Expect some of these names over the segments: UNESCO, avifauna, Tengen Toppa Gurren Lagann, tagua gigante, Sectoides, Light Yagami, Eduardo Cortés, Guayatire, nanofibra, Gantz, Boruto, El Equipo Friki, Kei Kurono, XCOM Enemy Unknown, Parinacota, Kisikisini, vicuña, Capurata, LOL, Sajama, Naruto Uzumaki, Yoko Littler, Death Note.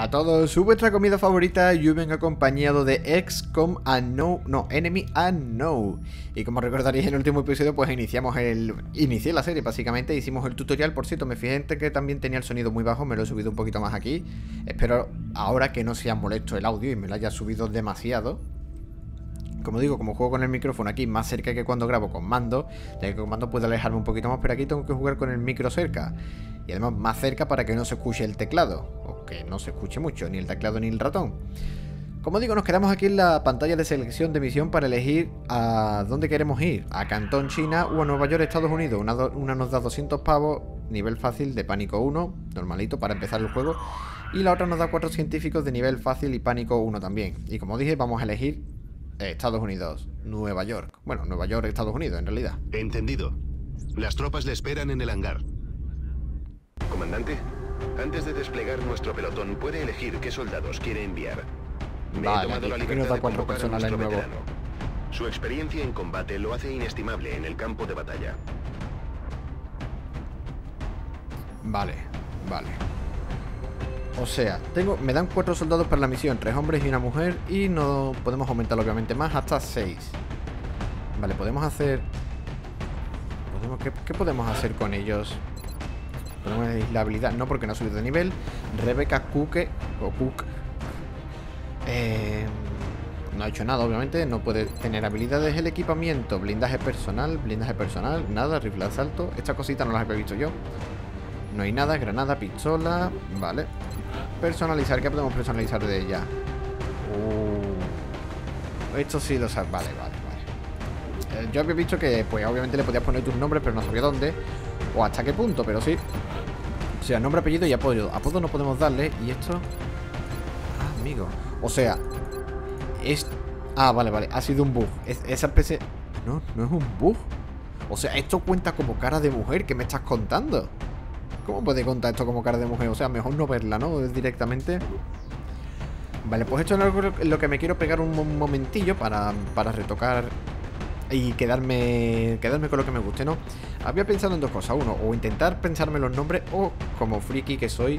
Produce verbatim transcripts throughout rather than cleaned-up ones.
Hola a todos, soy vuestra comida favorita y hoy vengo acompañado de X COM Unknown, no, Enemy Unknown. Y como recordaréis en el último episodio, pues iniciamos el... inicié la serie básicamente, hicimos el tutorial. Por cierto, me fijé que también tenía el sonido muy bajo, me lo he subido un poquito más aquí. Espero ahora que no sea molesto el audio y me lo haya subido demasiado. Como digo, como juego con el micrófono aquí más cerca que cuando grabo con mando, ya que con mando puedo alejarme un poquito más, pero aquí tengo que jugar con el micro cerca. Y además más cerca para que no se escuche el teclado, o que no se escuche mucho, ni el teclado ni el ratón. Como digo, nos quedamos aquí en la pantalla de selección de misión para elegir a dónde queremos ir, a Cantón, China o a Nueva York, Estados Unidos. Una, do, una nos da doscientos pavos, nivel fácil de pánico uno, normalito para empezar el juego. Y la otra nos da cuatro científicos de nivel fácil y pánico uno también. Y como dije, vamos a elegir Estados Unidos, Nueva York. Bueno, Nueva York, Estados Unidos en realidad. Entendido. Las tropas le esperan en el hangar. Comandante, antes de desplegar nuestro pelotón, puede elegir qué soldados quiere enviar. Me vale, he tomado la libertad de convocar a nuestro veterano. Su experiencia en combate lo hace inestimable en el campo de batalla. Vale, vale. O sea, tengo, me dan cuatro soldados para la misión, tres hombres y una mujer, y no podemos aumentar obviamente más hasta seis. Vale, podemos hacer... ¿Podemos, qué, ¿Qué podemos hacer con ellos? Podemos elegir la habilidad, no, porque no ha subido de nivel. Rebeca Kuke o Cook eh, no ha hecho nada, obviamente. No puede tener habilidades. El equipamiento, blindaje personal, blindaje personal, nada, rifle de asalto. Estas cositas no las había visto yo. No hay nada, granada, pistola. Vale. Personalizar, ¿qué podemos personalizar de ella? Uh, esto sí lo sabes. Vale, vale, vale. Eh, yo había visto que, pues obviamente le podías poner tus nombres, pero no sabía dónde o hasta qué punto, pero sí. O sea, nombre, apellido y apodo. Apodo no podemos darle. Y esto... Ah, amigo. O sea, es... Ah, vale, vale. Ha sido un bug. Es, esa especie... No, no es un bug. O sea, esto cuenta como cara de mujer. ¿Qué me estás contando? ¿Cómo puede contar esto como cara de mujer? O sea, mejor no verla, ¿no? Directamente. Vale, pues esto es lo que me quiero pegar un momentillo para, para retocar... Y quedarme quedarme con lo que me guste, ¿no? Había pensado en dos cosas. Uno, o intentar pensarme los nombres, o, como friki que soy,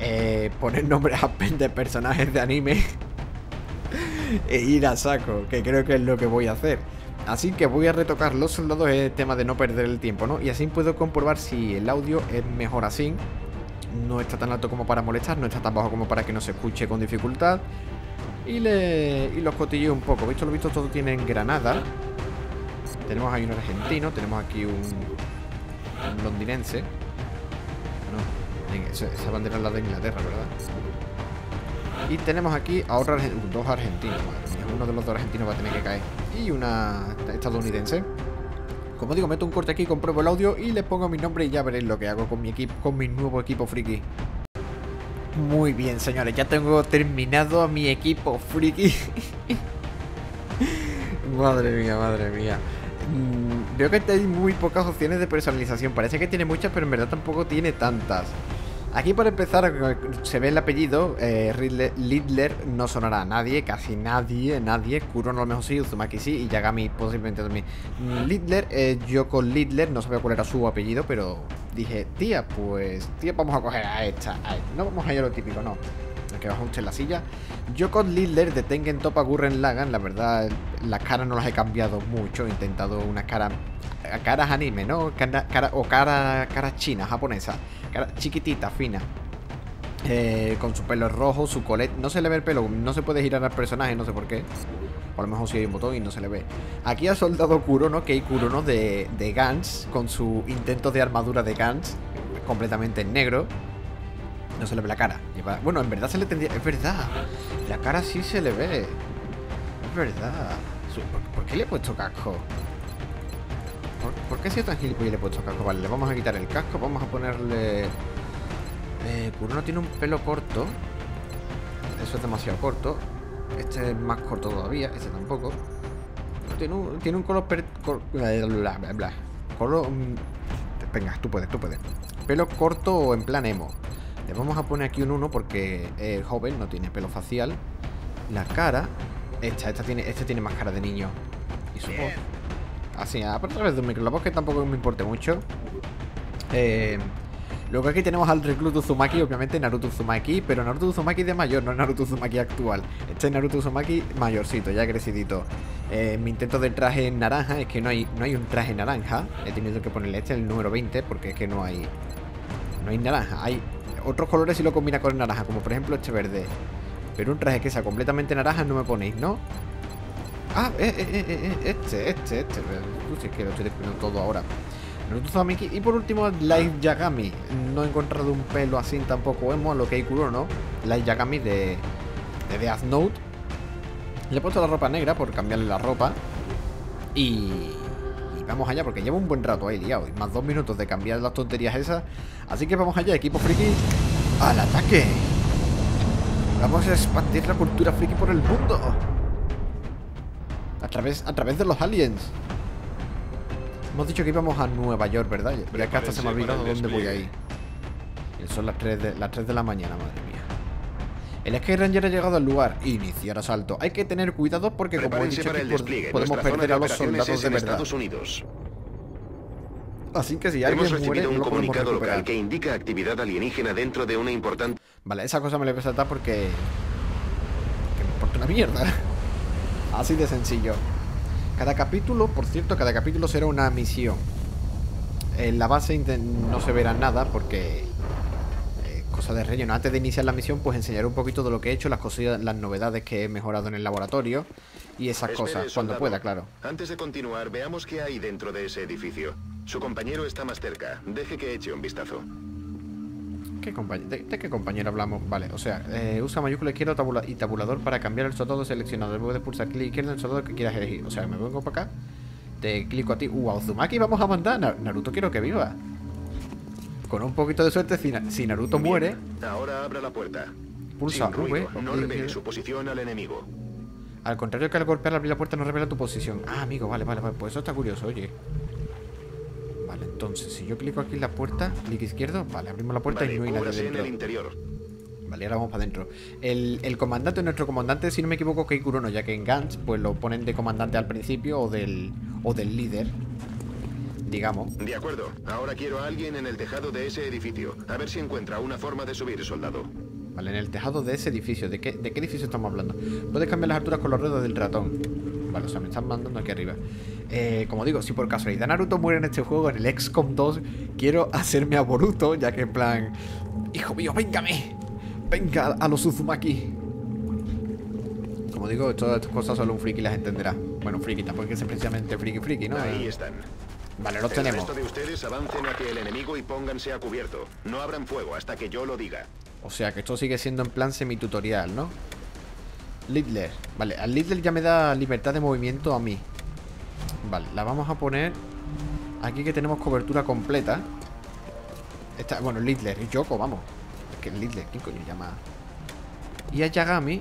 eh, poner nombres a de personajes de anime e ir a saco, que creo que es lo que voy a hacer. Así que voy a retocar los soldados, es tema de no perder el tiempo, ¿no? Y así puedo comprobar si el audio es mejor así. No está tan alto como para molestar, no está tan bajo como para que no se escuche con dificultad. Y, le, y los cotilleo un poco. Visto lo visto, todos tienen granada. Tenemos ahí un argentino, tenemos aquí un, un londinense. No, esa, esa bandera es la de Inglaterra, ¿verdad? Y tenemos aquí a otro, dos argentinos, madre mía. Uno de los dos argentinos va a tener que caer. Y una estadounidense. Como digo, meto un corte aquí, compruebo el audio y le pongo mi nombre y ya veréis lo que hago con mi equipo, con mi nuevo equipo friki. Muy bien, señores, ya tengo terminado a mi equipo friki. Madre mía, madre mía. Veo que hay muy pocas opciones de personalización. Parece que tiene muchas, pero en verdad tampoco tiene tantas. Aquí para empezar se ve el apellido. eh, Ridley, Lidler no sonará a nadie. Casi nadie, nadie. Kurono a lo mejor sí, Uzumaki sí, y Yagami posiblemente también. Lidler, eh, yo con Lidler no sabía cuál era su apellido, pero dije, tía, pues tía, vamos a coger a esta, a esta. No vamos a ir a lo típico, no, que baja usted la silla. Yo con Lidler de Tengen Toppa Gurren Lagann, la verdad, las caras no las he cambiado mucho. He intentado unas caras caras anime, ¿no? Cara, cara, o caras cara china, japonesa. Cara chiquitita, fina. Eh, con su pelo rojo, su colete. No se le ve el pelo, no se puede girar al personaje, no sé por qué. O a lo mejor si hay un botón y no se le ve. Aquí ha soldado Kurono, Kei Kurono de, de Gantz, con su intento de armadura de Gantz, completamente en negro. No se le ve la cara. Lleva... Bueno, en verdad se le tendría... Es verdad. La cara sí se le ve. Es verdad. ¿Por qué le he puesto casco? ¿Por, ¿por qué si es tan gilipollas le he puesto casco? Vale, le vamos a quitar el casco. Vamos a ponerle... Eh, Kurono tiene un pelo corto. Eso es demasiado corto. Este es más corto todavía. Este tampoco. Tiene un, tiene un color... Per... Cor... Bla, bla, bla. Color... Venga, tú puedes, tú puedes. Pelo corto en plan emo. Le vamos a poner aquí un uno porque es joven, no tiene pelo facial. La cara... Esta, esta tiene, este tiene más cara de niño. Y su voz... Así, a través de un micro. La voz que tampoco me importe mucho. Eh, Luego aquí tenemos al recluta Uzumaki, obviamente Naruto Uzumaki, pero Naruto Uzumaki de mayor, no Naruto Uzumaki actual. Este es Naruto Uzumaki mayorcito, ya crecidito. Eh, mi intento del traje naranja, es que no hay, no hay un traje naranja. He tenido que ponerle este, el número veinte, porque es que no hay... No hay naranja, hay otros colores si lo combina con el naranja, como por ejemplo este verde. Pero un traje que sea completamente naranja no me ponéis, ¿no? Ah, eh, eh, eh, este, este, este. Uy, es que lo estoy descubriendo todo ahora. Y por último, Light Yagami. No he encontrado un pelo así tampoco. Vemos lo que hay Kurono, Light Yagami de, de Death Note. Le he puesto la ropa negra por cambiarle la ropa. Y, y vamos allá, porque llevo un buen rato ahí liado. Y más dos minutos de cambiar las tonterías esas. Así que vamos allá, equipo friki. ¡Al ataque! Vamos a expandir la cultura friki por el mundo. A través, a través de los aliens. Hemos dicho que íbamos a Nueva York, ¿verdad? Pero es que hasta se me ha olvidado dónde voy a ir. Son las tres de la mañana, madre mía. El Sky Ranger ha llegado al lugar. Iniciar asalto. Hay que tener cuidado porque, como he dicho, podemos perder a los soldados de verdad. Así que si alguien muere, no lo podemos recuperar. Hemos recibido un comunicado local que indica actividad alienígena dentro de una importante... Vale, esa cosa me la voy a saltar porque... Que me importa una mierda. Así de sencillo. Cada capítulo, por cierto, cada capítulo será una misión. En la base no se verá nada porque... Eh, cosa de relleno. Antes de iniciar la misión, pues enseñaré un poquito de lo que he hecho, las cosas, las novedades que he mejorado en el laboratorio y esas Espere, cosas, soldado. Cuando pueda, claro. Antes de continuar, veamos qué hay dentro de ese edificio. Su compañero está más cerca. Deje que eche un vistazo. ¿Qué compañero? ¿De, ¿De qué compañero hablamos? Vale, o sea, eh, usa mayúscula izquierda tabula y tabulador para cambiar el soldado seleccionado. Luego de pulsar clic izquierdo en el soldado que quieras elegir. O sea, me vengo para acá, te clico a ti. Uh, a Uzumaki vamos a mandar. Naruto quiero que viva. Con un poquito de suerte, si, si Naruto Bien, muere... Ahora abra la puerta. Pulsa V. No revele su posición al enemigo. Al contrario que al golpear abrir la puerta no revela tu posición. Ah, amigo, vale, vale, vale. Pues eso está curioso, oye. Entonces, si yo clico aquí en la puerta, clic izquierdo, vale, abrimos la puerta vale, y no hay nadie dentro. En el interior. Vale, ahora vamos para adentro. El, el comandante, nuestro comandante, si no me equivoco, Kei Kurono, ya que en Gantz, pues lo ponen de comandante al principio o del, o del líder, digamos. De acuerdo, ahora quiero a alguien en el tejado de ese edificio, a ver si encuentra una forma de subir, soldado. Vale, en el tejado de ese edificio, ¿de qué, de qué edificio estamos hablando? Puedes cambiar las alturas con los dedos del ratón. Vale, o sea, me están mandando aquí arriba. Eh, como digo, si por casualidad Naruto muere en este juego, en el XCOM dos, quiero hacerme a Boruto, ya que en plan... ¡Hijo mío, véngame! ¡Venga a los Uzumaki! Como digo, todas estas cosas solo un friki las entenderá. Bueno, friki, tampoco es precisamente friki friki, ¿no? Ahí están. Vale, los tenemos. El resto de ustedes avancen hacia el enemigo y pónganse a cubierto. No abran fuego hasta que yo lo diga. O sea, que esto sigue siendo en plan semitutorial, ¿no? Littler. Vale, al Littler ya me da libertad de movimiento a mí. Vale, la vamos a poner aquí que tenemos cobertura completa. Esta, bueno, Littler y Yoko, vamos. Es que Littler, ¿quién coño llama? Y a Yagami,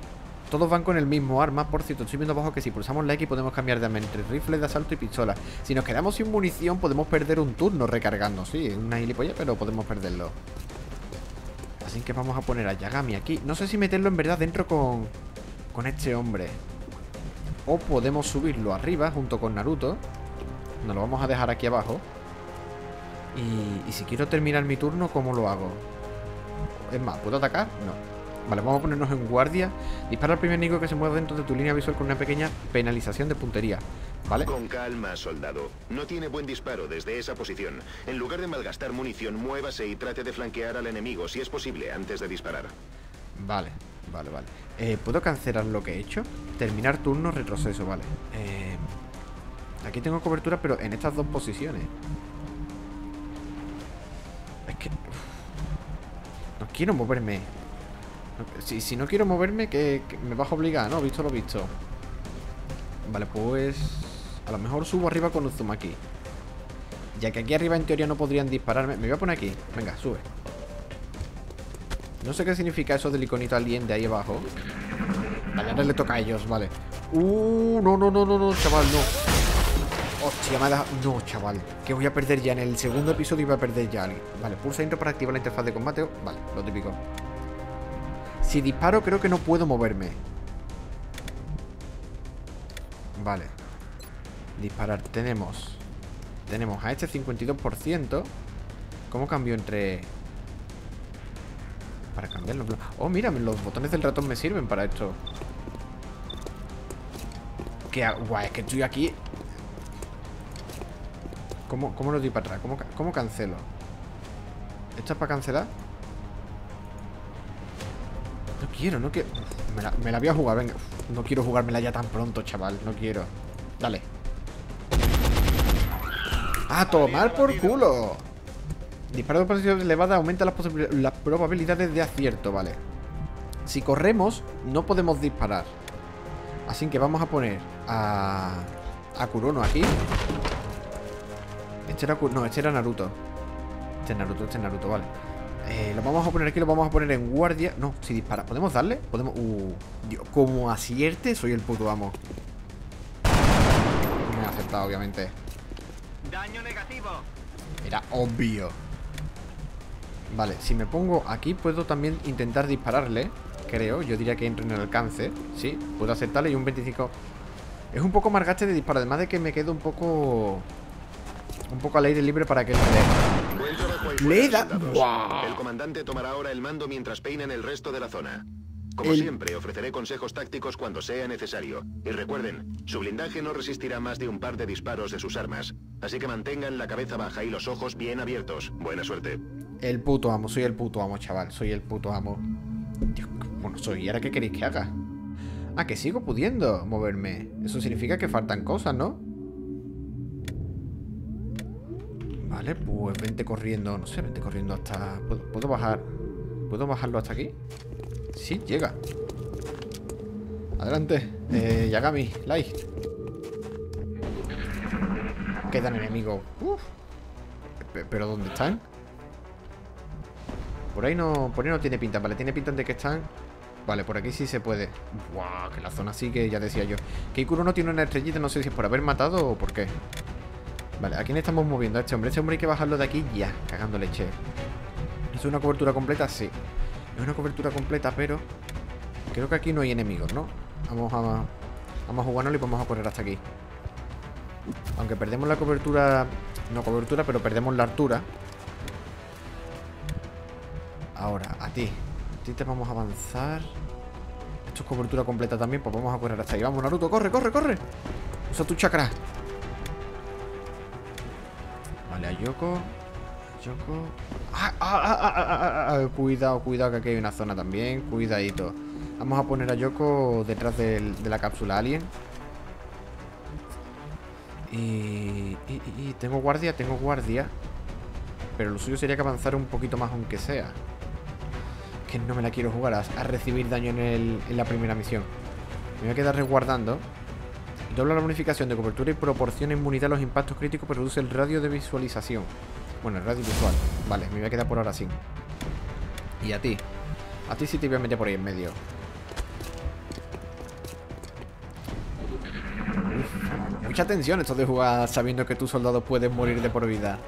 todos van con el mismo arma. Por cierto, estoy viendo abajo que si pulsamos la X podemos cambiar de arma entre rifle de asalto y pistola. Si nos quedamos sin munición podemos perder un turno recargando. Sí, una gilipollas, pero podemos perderlo. Así que vamos a poner a Yagami aquí. No sé si meterlo en verdad dentro con... con este hombre. O podemos subirlo arriba junto con Naruto. Nos lo vamos a dejar aquí abajo. Y, y si quiero terminar mi turno, ¿cómo lo hago? Es más, ¿puedo atacar? No. Vale, vamos a ponernos en guardia. Dispara al primer enemigo que se mueva dentro de tu línea visual con una pequeña penalización de puntería. ¿Vale? Con calma, soldado. No tiene buen disparo desde esa posición. En lugar de malgastar munición, muévase y trate de flanquear al enemigo si es posible antes de disparar. Vale. Vale, vale. Eh, ¿puedo cancelar lo que he hecho? Terminar turno, retroceso, vale. Eh, aquí tengo cobertura, pero en estas dos posiciones. Es que... No quiero moverme. Si, si no quiero moverme, que, que me vas a obligar, ¿no? Visto lo visto. Vale, pues... A lo mejor subo arriba con Uzumaki. Ya que aquí arriba en teoría no podrían dispararme. Me voy a poner aquí. Venga, sube. No sé qué significa eso del iconito alien de ahí abajo. Vale, ahora le toca a ellos, vale. Uh, no, no, no, no, no, chaval, no. Hostia, me ha dejado... No, chaval, que voy a perder ya. En el segundo episodio iba a perder ya. Vale, pulsa intro para activar la interfaz de combate. Vale, lo típico. Si disparo creo que no puedo moverme. Vale. Disparar, tenemos... Tenemos a este cincuenta y dos por ciento. ¿Cómo cambio entre... para cambiar los bloques. Oh, mira, los botones del ratón me sirven para esto. Qué guay, es que estoy aquí. ¿Cómo, cómo lo doy para atrás? ¿Cómo, cómo cancelo? ¿Esto es para cancelar? No quiero, no quiero. Uf, me, la, me la voy a jugar, venga. Uf, no quiero jugármela ya tan pronto, chaval. No quiero. Dale. ¡A tomar por culo! Disparo de posición elevada aumenta las, las probabilidades de acierto, vale. Si corremos, no podemos disparar. Así que vamos a poner a, a Kurono aquí. Este era, no, este era Naruto. Este es Naruto, este es Naruto, vale. Eh, lo vamos a poner aquí, lo vamos a poner en guardia. No, si dispara, ¿podemos darle? Podemos. Uh, Dios, como acierte, soy el puto amo. Me ha acertado, obviamente. Daño negativo. Era obvio. Vale, si me pongo aquí, puedo también intentar dispararle. Creo, yo diría que entro en el alcance. Sí, puedo acertarle y un veinticinco. Es un poco más gaste de disparo. Además de que me quedo un poco. Un poco al aire libre para que él me dé. ¡Le da! ¡Wow! El comandante tomará ahora el mando mientras peinan el resto de la zona. Como el... siempre, ofreceré consejos tácticos cuando sea necesario. Y recuerden, su blindaje no resistirá más de un par de disparos de sus armas. Así que mantengan la cabeza baja y los ojos bien abiertos. Buena suerte. El puto amo, soy el puto amo, chaval. Soy el puto amo. Dios, bueno, soy. ¿Y ahora qué queréis que haga? Ah, que sigo pudiendo moverme. Eso significa que faltan cosas, ¿no? Vale, pues vente corriendo. No sé, vente corriendo hasta... ¿Puedo, puedo bajar? ¿Puedo bajarlo hasta aquí? Sí, llega. Adelante, eh, Yagami, Light. Quedan enemigos. Uf. ¿Pero dónde están? Por ahí no, por ahí no tiene pinta. Vale, tiene pinta de que están. Vale, por aquí sí se puede. Buah, que la zona sí que ya decía yo. Kei Kurono tiene una estrellita, no sé si es por haber matado o por qué. Vale, ¿a quién estamos moviendo? A este hombre. Este hombre hay que bajarlo de aquí ya, cagando leche. ¿Es una cobertura completa? Sí. Es una cobertura completa, pero creo que aquí no hay enemigos, ¿no? Vamos a, vamos a jugarnos y vamos a correr hasta aquí. Aunque perdemos la cobertura... No cobertura, pero perdemos la altura. Ahora, a ti. A ti te vamos a avanzar. Esto es cobertura completa también, pues vamos a correr hasta ahí. Vamos, Naruto, corre, corre, corre. Usa tu chakra. Vale, a Yoko... Ah, ah, ah, ah, ah, ah, ah. Cuidado, cuidado, que aquí hay una zona también. Cuidadito. Vamos a poner a Yoko detrás del, de la cápsula alien. Y, y, y tengo guardia, tengo guardia. Pero lo suyo sería que avanzara un poquito más, aunque sea. Que no me la quiero jugar a, a recibir daño en, el, en la primera misión. Me voy a quedar resguardando. Dobla la bonificación de cobertura y proporciona inmunidad a los impactos críticos. Produce el radio de visualización. Bueno, el radio visual. Vale, me voy a quedar por ahora sin. Y a ti. A ti sí te voy a meter por ahí en medio. Uf, mucha tensión esto de jugar sabiendo que tus soldados pueden morir de por vida.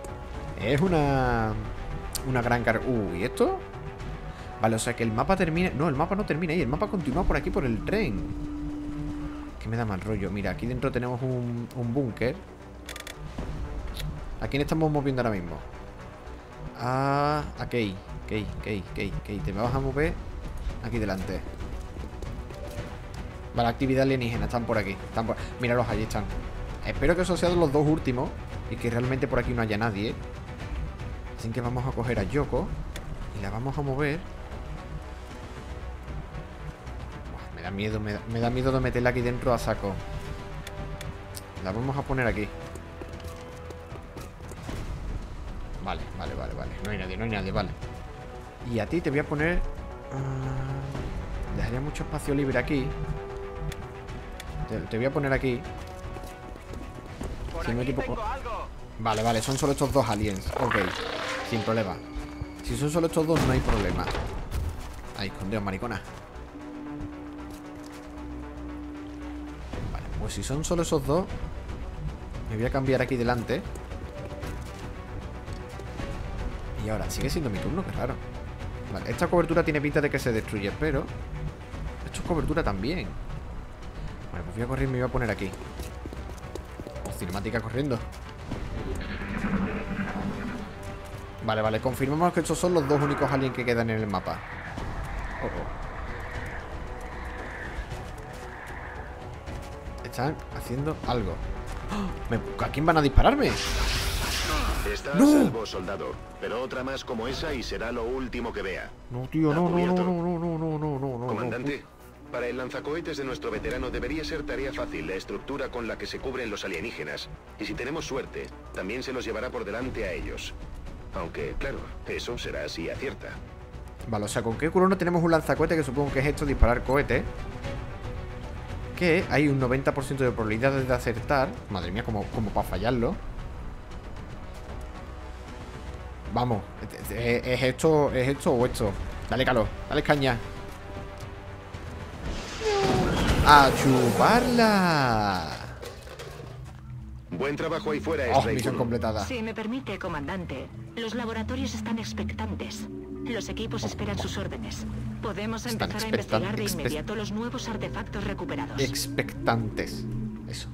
Es una... Una gran carga. Uh, ¿y esto? Vale, o sea que el mapa termina... No, el mapa no termina ahí. El mapa continúa por aquí, por el tren. Que me da mal rollo. Mira, aquí dentro tenemos un, un búnker. ¿A quién estamos moviendo ahora mismo? A... a Kei. Kei, Kei, Kei, Kei. Te me vas a mover aquí delante. Vale, actividad alienígena. Están por aquí. Están por... Míralos, allí están. Espero que esos sean los dos últimos. Y que realmente por aquí no haya nadie. Así que vamos a coger a Yoko. Y la vamos a mover. Buah, me da miedo, me da, me da miedo de meterla aquí dentro a saco. La vamos a poner aquí. Vale, vale, vale, vale. No hay nadie, no hay nadie, vale. Y a ti te voy a poner... Uh, dejaría mucho espacio libre aquí. Te, te voy a poner aquí. Si no equipo... Vale, vale, son solo estos dos aliens. Ok, sin problema. Si son solo estos dos, no hay problema. Ahí, escondeos, maricona. Vale, pues si son solo esos dos, me voy a cambiar aquí delante. Y ahora, sigue siendo mi turno, qué raro. Vale, esta cobertura tiene pinta de que se destruye, pero... Esto es cobertura también. Vale, pues voy a correr y me voy a poner aquí. Oh, cinemática corriendo. Vale, vale, confirmamos que estos son los dos únicos aliens que quedan en el mapa. oh. Están haciendo algo. ¡Oh! ¿A quién van a dispararme? Está ¡No! a salvo, soldado. Pero otra más como esa y será lo último que vea. No, tío, no, no, no, no, no, no, no, no, no. Comandante, no. Para el lanzacohetes de nuestro veterano debería ser tarea fácil la estructura con la que se cubren los alienígenas. Y si tenemos suerte, también se los llevará por delante a ellos. Aunque, claro, eso será si acierta. Vale, o sea, con Kei Kurono tenemos un lanzacohete que supongo que es esto, disparar cohete. Que hay un noventa por ciento de probabilidades de acertar. Madre mía, como, como para fallarlo. Vamos, ¿es esto, es esto o esto? Dale calor, dale caña. ¡A chuparla! Buen trabajo ahí fuera, oh, misión completada. Si me permite, comandante, los laboratorios están expectantes. Los equipos esperan sus órdenes. Podemos están empezar a investigar de inmediato los nuevos artefactos recuperados. Expectantes, eso.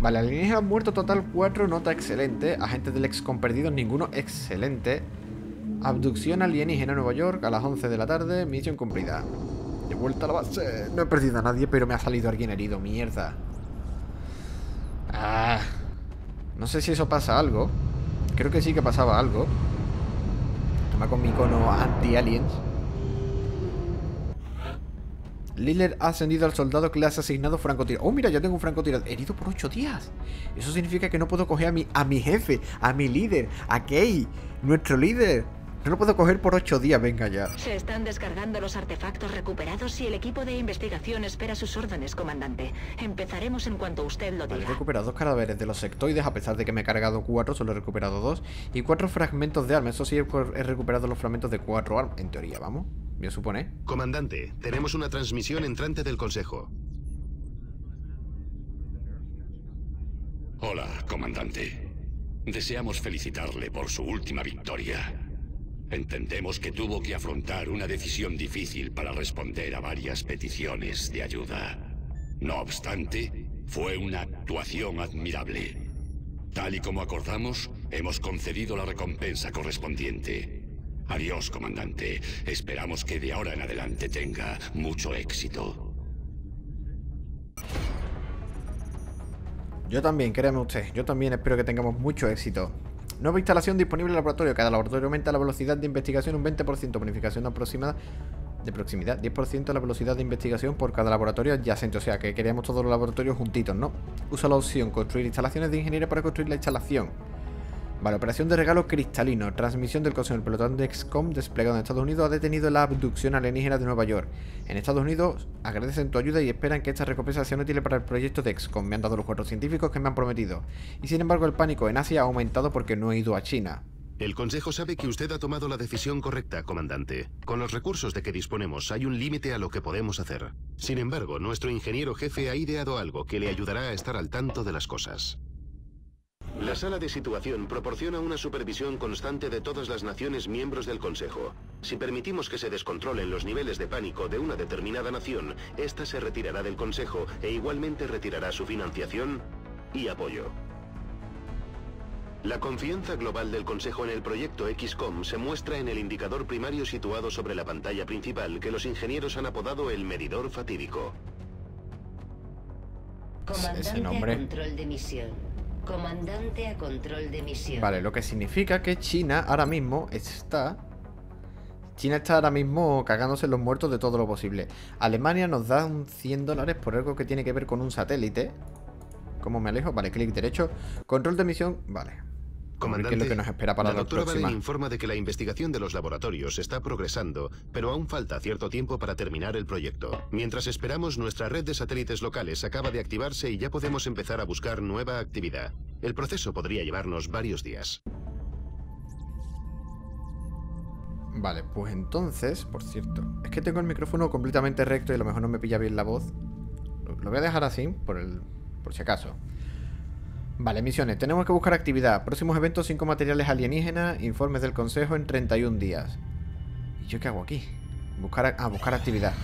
Vale, alienígenas han muerto, total cuatro, nota excelente. Agentes del ex con perdidos, ninguno, excelente. Abducción alienígena en Nueva York a las once de la tarde, misión cumplida. De vuelta a la base. No he perdido a nadie, pero me ha salido alguien herido, mierda. Ah, no sé si eso pasa algo. Creo que sí que pasaba algo. Toma con mi icono anti-aliens. Liller ha ascendido al soldado que le has asignado francotirador. Oh, mira, ya tengo un francotirador. Herido por ocho días. Eso significa que no puedo coger a mi, a mi jefe, a mi líder, a Kei, nuestro líder. No lo puedo coger por ocho días, venga ya. Se están descargando los artefactos recuperados y el equipo de investigación espera sus órdenes, comandante. Empezaremos en cuanto usted lo diga. Vale, he recuperado dos cadáveres de los sectoides, a pesar de que me he cargado cuatro, solo he recuperado dos. Y cuatro fragmentos de armas, eso sí, he recuperado los fragmentos de cuatro armas. En teoría, vamos. Yo supone. Comandante, tenemos una transmisión entrante del Consejo. Hola, comandante. Deseamos felicitarle por su última victoria. Entendemos que tuvo que afrontar una decisión difícil para responder a varias peticiones de ayuda. No obstante, fue una actuación admirable. Tal y como acordamos, hemos concedido la recompensa correspondiente. Adiós, comandante. Esperamos que de ahora en adelante tenga mucho éxito. Yo también, créame usted. Yo también espero que tengamos mucho éxito. Nueva instalación disponible en el laboratorio. Cada laboratorio aumenta la velocidad de investigación un veinte por ciento. Bonificación aproximada de proximidad. diez por ciento la velocidad de investigación por cada laboratorio adyacente. O sea, que queríamos todos los laboratorios juntitos, ¿no? Usa la opción construir instalaciones de ingeniería para construir la instalación. Vale, operación de regalo cristalino. Transmisión del Consejo. El pelotón de ex com desplegado en Estados Unidos ha detenido la abducción alienígena de Nueva York. En Estados Unidos agradecen tu ayuda y esperan que esta recompensa sea útil para el proyecto de ex com. Me han dado los cuatro científicos que me han prometido. Y sin embargo el pánico en Asia ha aumentado porque no he ido a China. El Consejo sabe que usted ha tomado la decisión correcta, comandante. Con los recursos de que disponemos hay un límite a lo que podemos hacer. Sin embargo, nuestro ingeniero jefe ha ideado algo que le ayudará a estar al tanto de las cosas. La sala de situación proporciona una supervisión constante de todas las naciones miembros del Consejo. Si permitimos que se descontrolen los niveles de pánico de una determinada nación, ésta se retirará del Consejo e igualmente retirará su financiación y apoyo. La confianza global del Consejo en el proyecto ex com se muestra en el indicador primario situado sobre la pantalla principal que los ingenieros han apodado el medidor fatídico. Comandante a control de misión. Comandante a control de misión. Vale, lo que significa que China ahora mismo está... China está ahora mismo cagándose en los muertos de todo lo posible. Alemania nos da un cien dólares por algo que tiene que ver con un satélite. ¿Cómo me alejo? Vale, clic derecho. Control de misión, vale. Comandante, ¿qué es lo que nos espera para la doctora Baden informa de que la investigación de los laboratorios está progresando, pero aún falta cierto tiempo para terminar el proyecto. Mientras esperamos, nuestra red de satélites locales acaba de activarse y ya podemos empezar a buscar nueva actividad. El proceso podría llevarnos varios días. Vale, pues entonces, por cierto, es que tengo el micrófono completamente recto y a lo mejor no me pilla bien la voz. Lo voy a dejar así, por, el, por si acaso. Vale, misiones. Tenemos que buscar actividad. Próximos eventos, cinco materiales alienígenas, informes del Consejo en treinta y un días. ¿Y yo qué hago aquí? Buscar a... Ah, buscar actividad.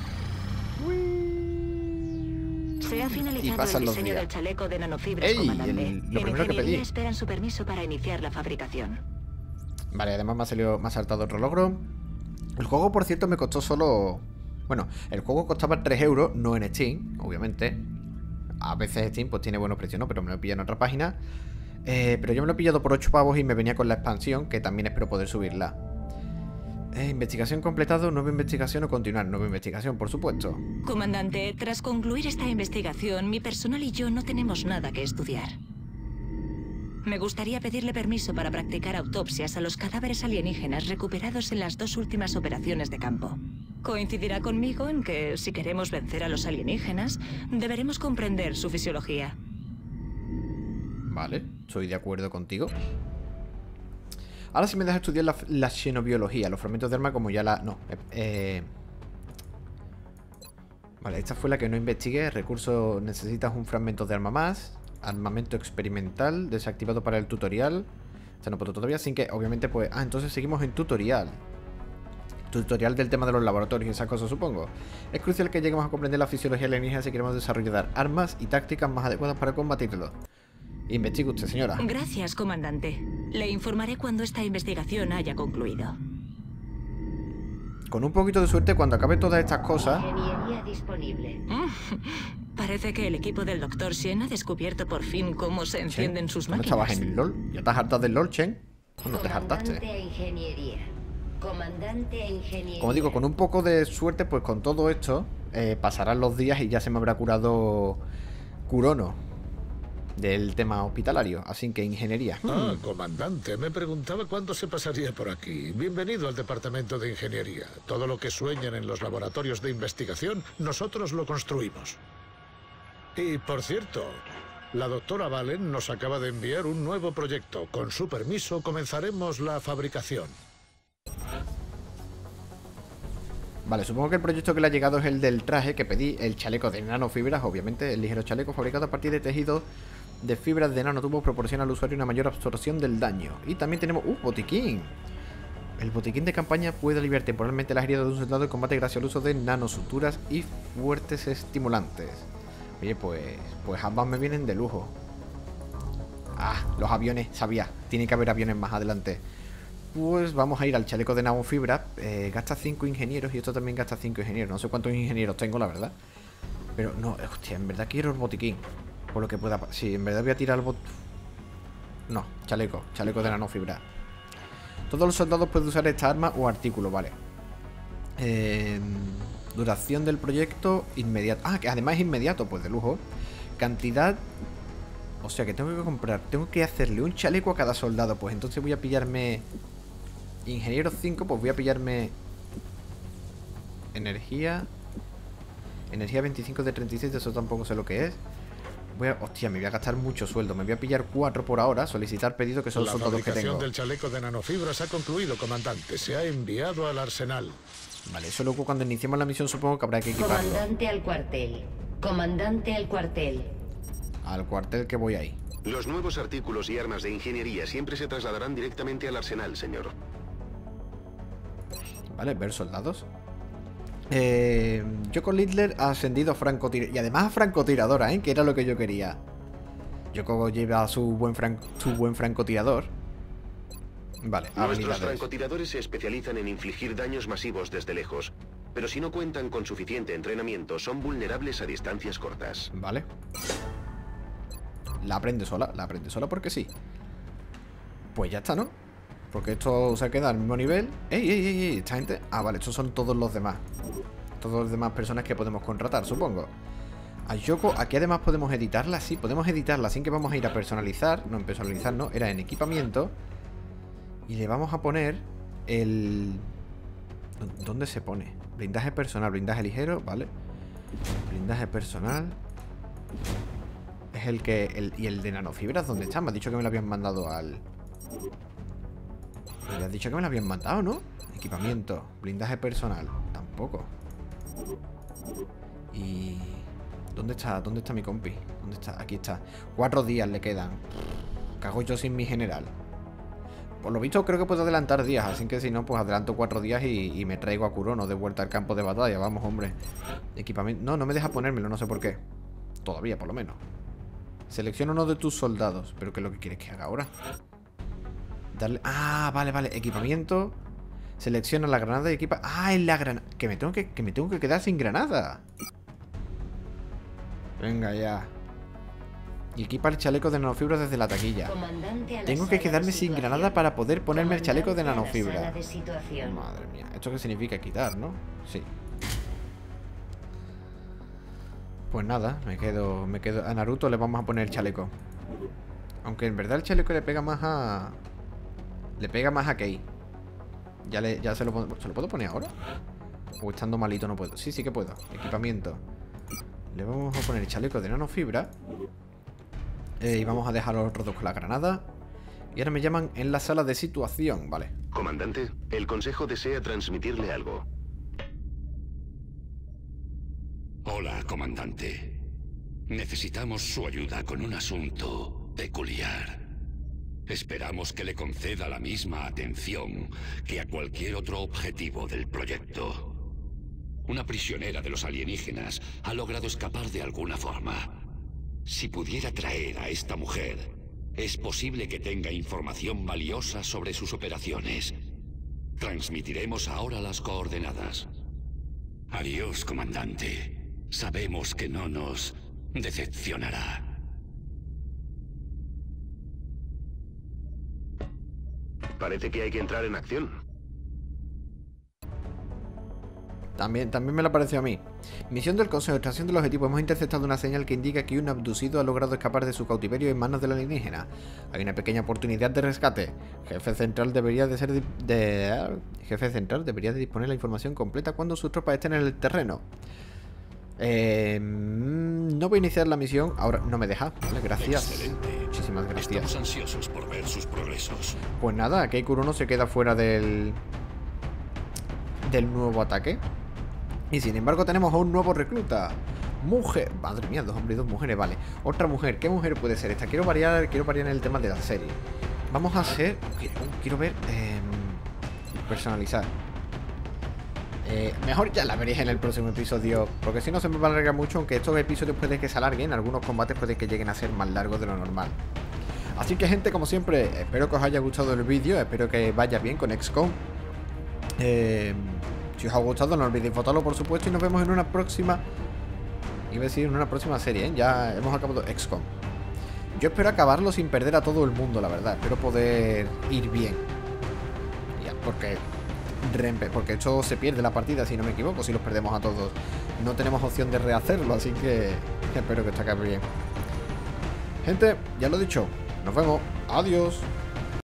Se ha finalizado y pasan el diseño los días. Del chaleco de nanofibra. Lo primero que pedí. Esperan su permiso para iniciar la fabricación. Vale, además me ha salido, me ha saltado otro logro. El juego, por cierto, me costó solo Bueno, el juego costaba tres euros, no en Steam, obviamente. A veces Steam pues tiene buenos precios, ¿no? Pero me lo pillan en otra página. Eh, pero yo me lo he pillado por ocho pavos y me venía con la expansión, que también espero poder subirla. Eh, investigación completado, nueva investigación o continuar. Nueva investigación, por supuesto. Comandante, tras concluir esta investigación, mi personal y yo no tenemos nada que estudiar. Me gustaría pedirle permiso para practicar autopsias a los cadáveres alienígenas recuperados en las dos últimas operaciones de campo. Coincidirá conmigo en que, si queremos vencer a los alienígenas, deberemos comprender su fisiología. Vale, estoy de acuerdo contigo. Ahora sí me deja estudiar la, la xenobiología, los fragmentos de arma como ya la... No, eh, vale, esta fue la que no investigué. Recursos, necesitas un fragmento de arma más. Armamento experimental, desactivado para el tutorial. Esta no puedo todavía, sin que, obviamente, pues... Ah, entonces seguimos en tutorial. Tutorial del tema de los laboratorios y esas cosas, supongo. Es crucial que lleguemos a comprender la fisiología alienígena si queremos desarrollar armas y tácticas más adecuadas para combatirlos. Investigue usted, señora. Gracias, comandante. Le informaré cuando esta investigación haya concluido. Con un poquito de suerte, cuando acabe todas estas cosas... Ingeniería disponible. Mm, parece que el equipo del doctor Shen ha descubierto por fin cómo se encienden Shen, sus máquinas. ¿No estabas en el LOL? ¿Ya estás harta del LOL, Shen? No te hartaste. Ingeniería. Comandante Ingeniería. Como digo, con un poco de suerte, pues con todo esto, eh, pasarán los días y ya se me habrá curado Kurono del tema hospitalario, así que ingeniería. Ah, comandante, me preguntaba cuándo se pasaría por aquí. Bienvenido al departamento de ingeniería. Todo lo que sueñan en los laboratorios de investigación, nosotros lo construimos. Y, por cierto, la doctora Valen nos acaba de enviar un nuevo proyecto. Con su permiso, comenzaremos la fabricación. Vale, supongo que el proyecto que le ha llegado es el del traje que pedí, el chaleco de nanofibras, obviamente, el ligero chaleco fabricado a partir de tejidos de fibras de nanotubos proporciona al usuario una mayor absorción del daño. Y también tenemos... ¡Uh, botiquín! El botiquín de campaña puede aliviar temporalmente las heridas de un soldado en combate gracias al uso de nanosuturas y fuertes estimulantes. Oye, pues... pues ambas me vienen de lujo. Ah, los aviones, sabía. Tiene que haber aviones más adelante. Pues vamos a ir al chaleco de nanofibra. eh, Gasta cinco ingenieros y esto también gasta cinco ingenieros. No sé cuántos ingenieros tengo, la verdad. Pero no, hostia, en verdad quiero el botiquín. Por lo que pueda... Sí, en verdad voy a tirar el bot... No, chaleco. Chaleco de nanofibra. Todos los soldados pueden usar esta arma o artículo, vale. eh, Duración del proyecto inmediato. Ah, que además es inmediato, pues de lujo. Cantidad... O sea que tengo que comprar... Tengo que hacerle un chaleco a cada soldado. Pues entonces voy a pillarme... Ingeniero cinco, pues voy a pillarme... Energía... Energía veinticinco de treinta y seis, eso tampoco sé lo que es. Voy a... Hostia, me voy a gastar mucho sueldo. Me voy a pillar cuatro por ahora. Solicitar pedido, que son los soldados que tengo. La fabricación del chaleco de nanofibras ha concluido, comandante. Se ha enviado al arsenal. Vale, eso luego cuando iniciemos la misión supongo que habrá que equiparlo. Comandante al cuartel. Comandante al cuartel. Al cuartel que voy ahí. Los nuevos artículos y armas de ingeniería siempre se trasladarán directamente al arsenal, señor. Vale, ver soldados. Eh, Yoko Littler ha ascendido a francotiradora. Y además a francotiradora, ¿eh? Que era lo que yo quería. Yoko lleva a su buen, fran su buen francotirador. Vale, nuestros francotiradores se especializan en infligir daños masivos desde lejos. Pero si no cuentan con suficiente entrenamiento, son vulnerables a distancias cortas. Vale. La aprende sola, la aprende sola porque sí. Pues ya está, ¿no? Porque esto se queda al mismo nivel. ¡Ey, ey, ey, ey! Esta gente... Ah, vale, estos son todos los demás. Todos los demás personas que podemos contratar, supongo. A Yoko, aquí además podemos editarla. Sí, podemos editarla, así que vamos a ir a personalizar. No, en personalizar no, era en equipamiento. Y le vamos a poner el... ¿Dónde se pone? Blindaje personal, blindaje ligero, vale. Blindaje personal... Es el que... El, y el de nanofibras, ¿dónde está? Me ha dicho que me lo habían mandado al... Me has dicho que me lo habían mandado, ¿no? Equipamiento, blindaje personal. Tampoco. Y... ¿Dónde está? ¿Dónde está mi compi? ¿Dónde está? Aquí está. Cuatro días le quedan. Cago yo sin mi general. Por lo visto creo que puedo adelantar días. Así que si no, pues adelanto cuatro días y, y me traigo a Kurono de vuelta al campo de batalla. Vamos, hombre. Equipamiento... No, no me deja ponérmelo, no sé por qué. Todavía, por lo menos. Selecciona uno de tus soldados. ¿Pero qué es lo que quieres que haga ahora? Darle... Ah, vale, vale. Equipamiento. Selecciona la granada y equipa... ¡Ah, es la granada! Que me tengo que, que me tengo que quedar sin granada. Venga ya. Y equipa el chaleco de nanofibra desde la taquilla. Tengo que quedarme sin granada para poder ponerme el chaleco de nanofibra. Madre mía. ¿Esto qué significa? Quitar, ¿no? Sí. Pues nada, me quedo, me quedo... A Naruto le vamos a poner el chaleco. Aunque en verdad el chaleco le pega más a... Le pega más a Kei. Ya, le, ya se lo puedo... ¿Se lo puedo poner ahora? O estando malito no puedo. Sí, sí que puedo. Equipamiento. Le vamos a poner el chaleco de nanofibra. Eh, y vamos a dejar los rotos con la granada. Y ahora me llaman en la sala de situación, vale. Comandante, el consejo desea transmitirle algo. Hola, comandante. Necesitamos su ayuda con un asunto peculiar. Esperamos que le conceda la misma atención que a cualquier otro objetivo del proyecto. Una prisionera de los alienígenas ha logrado escapar de alguna forma. Si pudiera traer a esta mujer, es posible que tenga información valiosa sobre sus operaciones. Transmitiremos ahora las coordenadas. Adiós, comandante. Sabemos que no nos decepcionará. Parece que hay que entrar en acción. También, también me lo pareció a mí. Misión del Consejo, extracción del objetivo. Hemos interceptado una señal que indica que un abducido ha logrado escapar de su cautiverio en manos del alienígena. Hay una pequeña oportunidad de rescate. Jefe central debería de ser... De... Jefe central debería de disponer la información completa cuando sus tropas estén en el terreno. Eh, no voy a iniciar la misión. Ahora no me deja. Vale, gracias. Excelente. Muchísimas gracias. Estamos ansiosos por ver sus progresos. Pues nada, Kei Kurono se queda fuera del del nuevo ataque. Y sin embargo tenemos a un nuevo recluta. Mujer. Madre mía, dos hombres y dos mujeres, vale. Otra mujer. ¿Qué mujer puede ser esta? Quiero variar, quiero variar en el tema de la serie. Vamos a hacer... Quiero, quiero ver... Eh, personalizar. Eh, mejor ya la veréis en el próximo episodio, porque si no se me va a alargar mucho, aunque estos episodios puede que se alarguen, algunos combates puede que lleguen a ser más largos de lo normal. Así que gente, como siempre, espero que os haya gustado el vídeo, espero que vaya bien con equis com. Eh, si os ha gustado no olvidéis votarlo, por supuesto, y nos vemos en una próxima... Iba a decir en una próxima serie, ¿eh? Ya hemos acabado equis com. Yo espero acabarlo sin perder a todo el mundo, la verdad, espero poder ir bien. Ya, porque... porque esto se pierde la partida, si no me equivoco, si los perdemos a todos. No tenemos opción de rehacerlo, así que espero que esto acabe bien. Gente, ya lo he dicho, nos vemos, adiós.